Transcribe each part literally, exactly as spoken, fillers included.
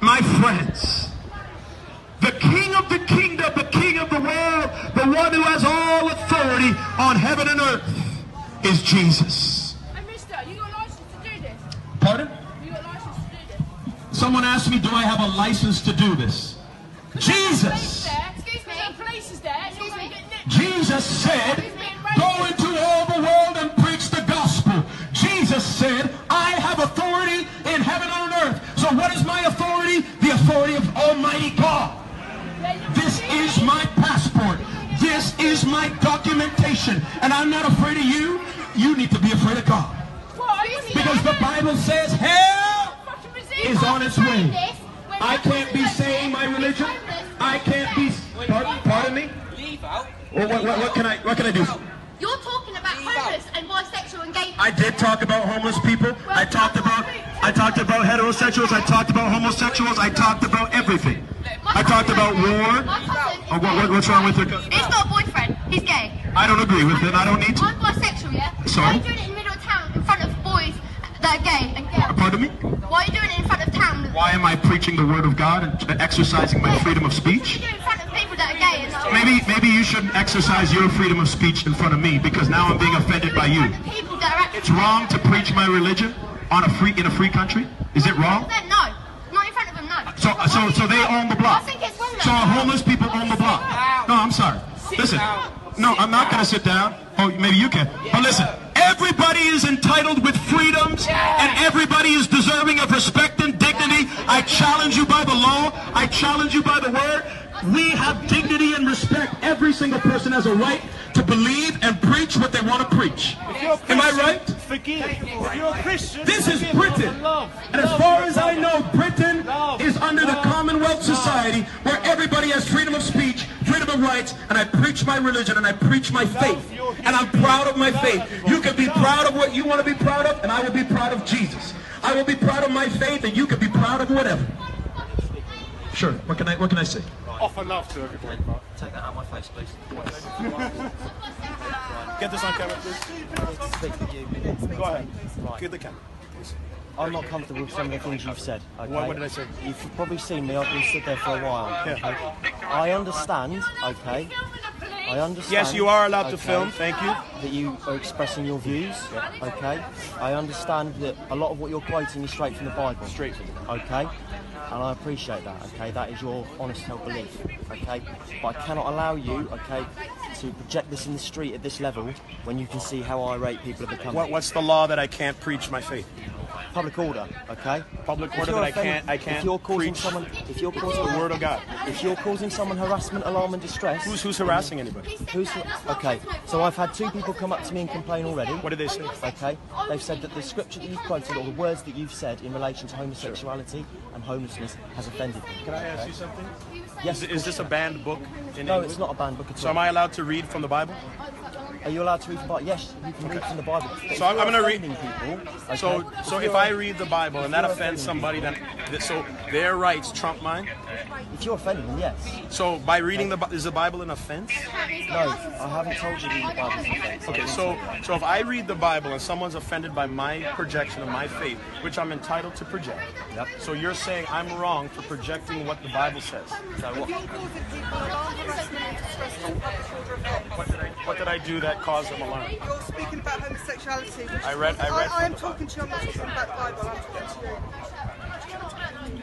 my friends. The King of the kingdom, the King of the world, the one who has all authority on heaven and earth is Jesus. Hey, mister, you got a license to do this? Pardon? You got a license to do this? Someone asked me, do I have a license to do this? Jesus. Excuse me, the police is there. Excuse me. Jesus said, go into all the world and preach the gospel. Jesus said, I have authority in heaven and on earth. So what is my authority? The authority of Almighty God. This is my passport. This is my documentation. And I'm not afraid of you. You need to be afraid of God. Because the Bible says hell is on its way. I can't be saying my religion. I can't be... Pardon, pardon me? Leave out. Well, what, what, what, can I, what can I do? You're talking about homeless and bisexual and gay people. I did talk about homeless people. I talked about... I talked about heterosexuals. I talked about homosexuals. I talked about everything. I talked about war. Oh, what, what's wrong with your cousin? It's not a boyfriend. He's gay. I don't agree with him. I don't need to. I'm bisexual, yeah? Sorry? Why are you doing it in the middle of town in front of boys that are gay and gay? Pardon me? Why are you doing it in front of town? Why am I preaching the word of God and exercising my freedom of speech? What are you doing in front of people that are gay? Maybe, maybe you shouldn't exercise your freedom of speech in front of me, because now I'm being offended by you. It's wrong to preach my religion on a free in a free country. Is it wrong? No. So, so, so they own the block. So our homeless people own the block. No, I'm sorry. Listen, no, I'm not going to sit down. Oh, maybe you can. But listen, everybody is entitled with freedoms, and everybody is deserving of respect and dignity. I challenge you by the law. I challenge you by the word. We have dignity and respect. Every single person has a right to believe and preach what they want to preach. Am I right? Forgive. If you're a Christian, this is Britain. And as far as I know, Britain is under the Commonwealth Society, where everybody has freedom of speech, freedom of rights, and I preach my religion and I preach my faith. And I'm proud of my faith. You can be proud of what you want to be proud of, and I will be proud of Jesus. I will be proud of my faith, and you can be proud of whatever. Sure, what can I, what can I say? Offer love to everybody. Take that out of my face, please. Get this on camera, please. Go ahead. Get the camera. I'm not comfortable with some of the things you've said. Okay? What did I say? You've probably seen me. I've been stood there for a while. Okay? Yeah. I understand, okay? I understand. Yes, you are allowed okay, to film. Thank you. That you are expressing your views, yeah. Okay? I understand that a lot of what you're quoting is straight from the Bible. Straight from the Bible. Okay? And I appreciate that, okay? That is your honest held belief, okay? But I cannot allow you, okay, to project this in the street at this level when you can see how irate people have become. What, what's the law that I can't preach my faith? Public order, okay? Public order that I can't, I can't if you're causing preach someone, if you're causing the word of God. If you're causing someone harassment, alarm and distress... Who's, who's harassing anybody? Who's, okay, so I've had two people come up to me and complain already. What did they say? Okay, they've said that the scripture that you've quoted or the words that you've said in relation to homosexuality sure. and homelessness has offended me. Can I ask okay? you something? Yes. Is, is this a banned book in No, English? It's not a banned book at all. So am I allowed to read from the Bible? Are you allowed to read from the Bible? Yes, you can okay. read from the Bible. So I'm going to read. People, okay, so so if, if I read the Bible and that offends somebody, people, then so their rights trump mine? If you're offending them, yes. So by reading okay. the is the Bible an offense? No, I haven't told you that the Bible is an offense. Okay, so, so if I read the Bible and someone's offended by my projection of my faith, which I'm entitled to project, yep. so you're saying I'm wrong for projecting what the Bible says. So what, what, did I, what did I do that? That caused them alarm. You're speaking about homosexuality. I read. I read. I, I am talking to you. I'm not talking about the Bible. I'm talking to you.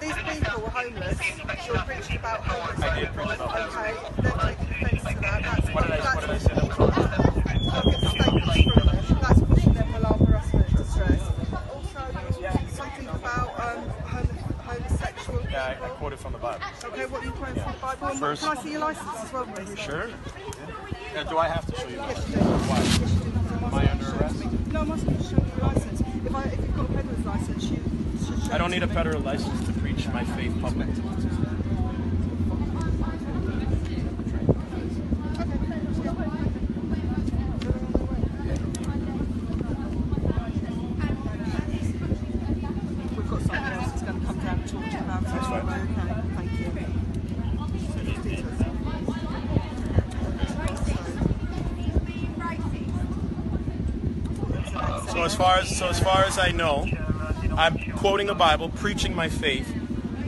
These people were homeless. You're preaching about homeless. I did preach about homeless. Okay. They're taking offence to that. That's what did I? What did I say? That was a statement. That's pushing them alarm, harassment, distress. Also, something about um, homosexual people. Yeah, I quoted from the Bible. Okay, what are you quoting from the Bible? First, can I see your license as well, please? Sure. Yeah, do I have to show you my license? Why? Am I under arrest? No, I'm asking you to show me your license. If, I, if you've got a federal license, you should show I don't need a federal license to preach my faith publicly. Okay, let's go. We've got someone else that's going to come down and talk to you about it. That's right. So as far as so as far as I know, I'm quoting a Bible, preaching my faith,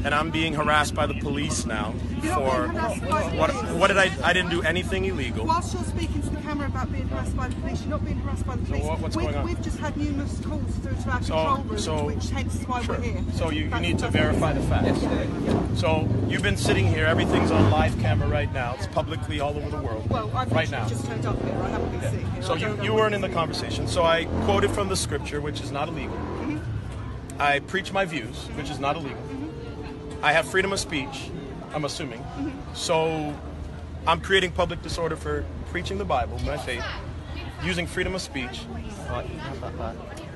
and I'm being harassed by the police now for what? What did I? I didn't do anything illegal. Whilst you're speaking to the camera about being harassed by the police, you're not being harassed by the police. So what, what's we've, going on? We've just had numerous calls through to our so, control room, so, which hence why sure. we're here. So you, you need to verify the facts. Yes. So you've been sitting here. Everything's on live camera right now. It's publicly all over the world. Well, I've right now. just turned up here. I haven't been yeah. sitting here. So you, you weren't in the conversation. So I quoted from the scripture, which is not illegal. Mm-hmm. I preach my views, which is not illegal. Mm-hmm. I have freedom of speech, I'm assuming. Mm-hmm. So I'm creating public disorder for preaching the Bible, my faith, using freedom of speech.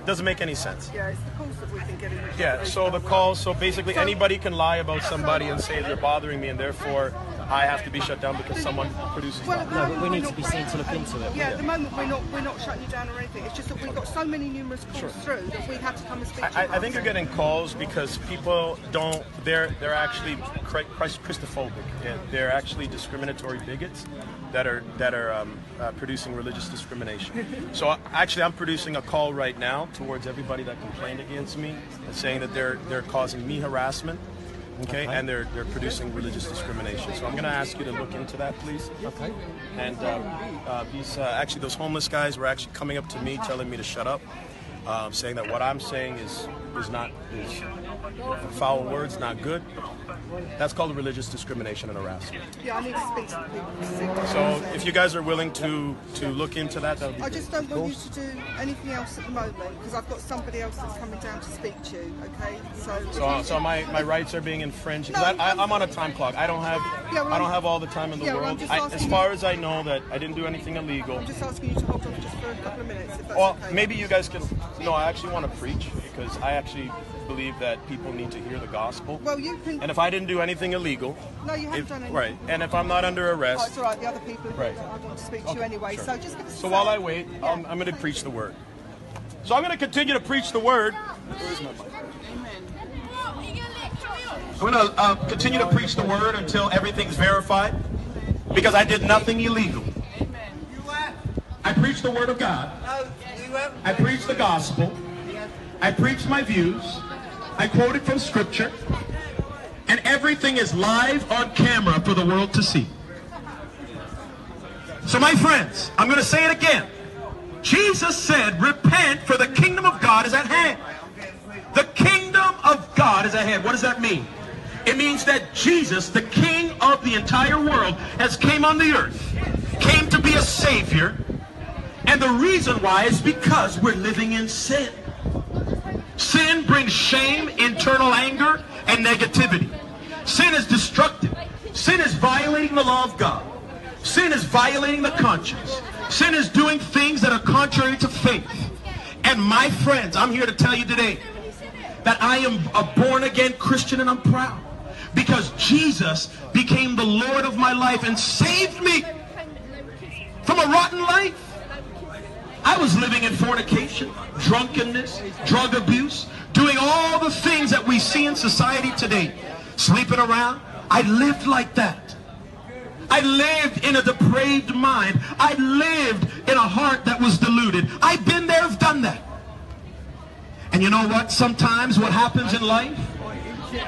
Doesn't make any sense. Yeah, it's the calls that we've been getting. Yeah, so the calls, so basically so, anybody can lie about somebody and say they're bothering me and therefore I have to be shut down because someone produces well, that. No, but we need to be seen to look into it. Yeah, at the moment we're not, we're not shutting you down or anything. It's just that we've got so many numerous calls sure. through that we had to come and speak I, to you. I, I think you're getting calls because people don't, they're, they're actually Christophobic. Yeah, they're actually discriminatory bigots that are, that are um, uh, producing religious discrimination. So I, actually I'm producing a call right now towards everybody that complained against me and saying that they're, they're causing me harassment. Okay, and they're they're producing religious discrimination. So I'm going to ask you to look into that, please. Okay. And um, uh, these uh, actually those homeless guys were actually coming up to me, telling me to shut up, uh, saying that what I'm saying is is not is foul words, not good. That's called religious discrimination and harassment. Yeah, I need to speak to people. So if you guys are willing to to look into that, that would be I just don't want you to do anything else at the moment because I've got somebody else that's coming down to speak to you. Okay, so so, so my my rights are being infringed. No, I, I, I'm on a time clock. I don't have yeah, well, I don't have all the time in the yeah, world. Well, I, as far as I know, that I didn't do anything illegal. I'm just asking you to hold on just for a couple of minutes. If that's well, okay. maybe you guys can. No, I actually want to preach because I actually believe that people need to hear the gospel. Well, you can. And if I didn't do anything illegal. No, you haven't if, done anything. Right. And if I'm not under arrest. Oh, it's all right. The other people. Right. I want to speak to okay, you anyway. Sure. So just. So while I wait, yeah, I'm, I'm going to preach you. the word. So I'm going to continue to preach the word. Where's my mic? I'm going to uh, continue to preach the word until everything's verified, because I did nothing illegal. I preached the word of God. I preached the gospel. I preached my views. I quoted from scripture. And everything is live on camera for the world to see. So my friends, I'm going to say it again. Jesus said, repent, for the kingdom of God is at hand. The kingdom of God is at hand. What does that mean? It means that Jesus, the King of the entire world, has came on the earth, came to be a savior. And the reason why is because we're living in sin. Sin brings shame, internal anger, and negativity. Sin is destructive. Sin is violating the law of God. Sin is violating the conscience. Sin is doing things that are contrary to faith. And my friends, I'm here to tell you today that I am a born-again Christian, and I'm proud because Jesus became the Lord of my life and saved me from a rotten life. I was living in fornication, drunkenness, drug abuse, doing all the things that we see in society today. Sleeping around. I lived like that. I lived in a depraved mind. I lived in a heart that was deluded. I've been there, I've done that. And you know what? Sometimes what happens in life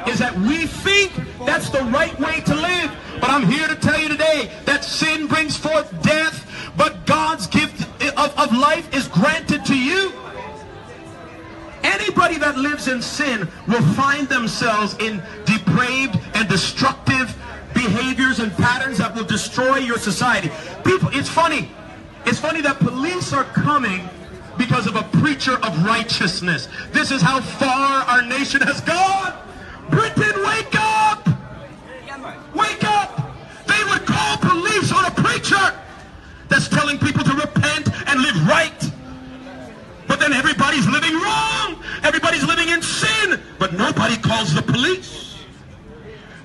is that we think that's the right way to live. But I'm here to tell you today that sin brings forth death, but God's gift Of, of life is granted to you. Anybody that lives in sin will find themselves in depraved and destructive behaviors and patterns that will destroy your society. People, it's funny. It's funny that police are coming because of a preacher of righteousness. This is how far our nation has gone. Britain, wake up! Wake up! They would call police on a preacher that's telling people to repent and live right. But then everybody's living wrong. Everybody's living in sin. But nobody calls the police.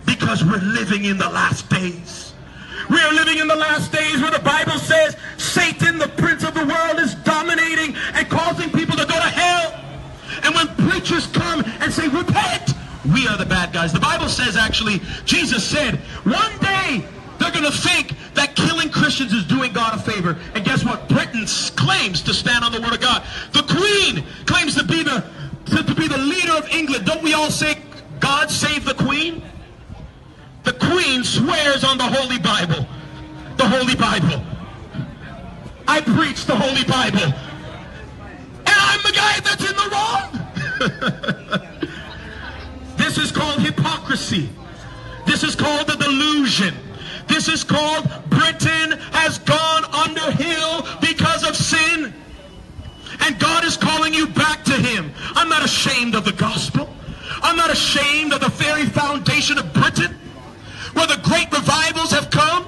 Because we're living in the last days. We are living in the last days where the Bible says Satan, the prince of the world, is dominating and causing people to go to hell. And when preachers come and say, repent, we are the bad guys. The Bible says, actually, Jesus said, one day they're going to think that killing Christians is doing God a favor. And guess what? Britain claims to stand on the word of God. The Queen claims to be the, to, to be the leader Premier of England, don't we all say, God save the Queen? The Queen swears on the Holy Bible. The Holy Bible. I preach the Holy Bible. And I'm the guy that's in the wrong? This is called hypocrisy. This is called the delusion. This is called Britain has gone under hill because of sin. And God is calling you back to him. I'm not ashamed of the gospel. I'm not ashamed of the very foundation of Britain, where the great revivals have come.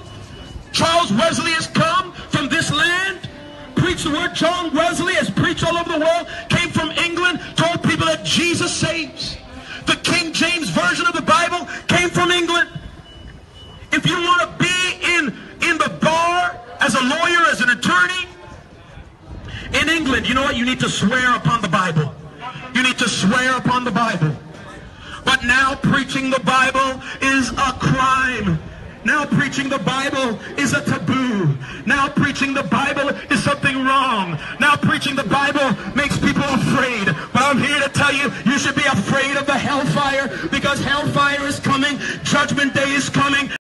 Charles Wesley has come from this land, preached the word. John Wesley has preached all over the world, came from England, told people that Jesus saves. The King James Version of the Bible came from England. If you want to be in, in the bar as a lawyer, as an attorney, in England, you know what? You need to swear upon the Bible. You need to swear upon the Bible. But now preaching the Bible is a crime. Now preaching the Bible is a taboo. Now preaching the Bible is something wrong. Now preaching the Bible makes people afraid. But I'm here to tell you, you should be afraid of the hellfire, because hellfire is coming. Judgment Day is coming.